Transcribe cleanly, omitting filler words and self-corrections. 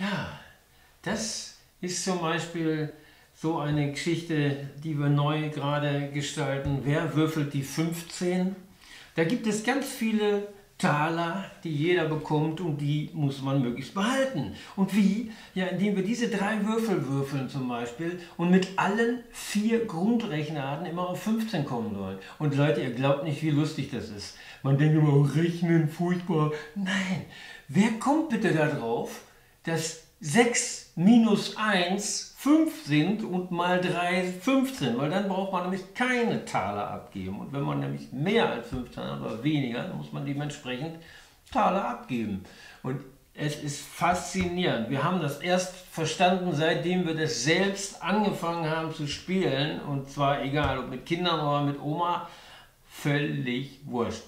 Ja, das ist zum Beispiel so eine Geschichte, die wir neu gerade gestalten. Wer würfelt die 15? Da gibt es ganz viele Taler, die jeder bekommt, und die muss man möglichst behalten. Und wie? Ja, indem wir diese 3 Würfel würfeln zum Beispiel und mit allen 4 Grundrechenarten immer auf 15 kommen sollen. Und Leute, ihr glaubt nicht, wie lustig das ist. Man denkt immer, oh, rechnen, furchtbar. Nein, wer kommt bitte darauf, dass 6 minus 1 5 sind und mal 3 15, weil dann braucht man nämlich keine Taler abgeben. Und wenn man nämlich mehr als 15 hat oder weniger, dann muss man dementsprechend Taler abgeben. Und es ist faszinierend. Wir haben das erst verstanden, seitdem wir das selbst angefangen haben zu spielen. Und zwar egal, ob mit Kindern oder mit Oma, völlig wurscht.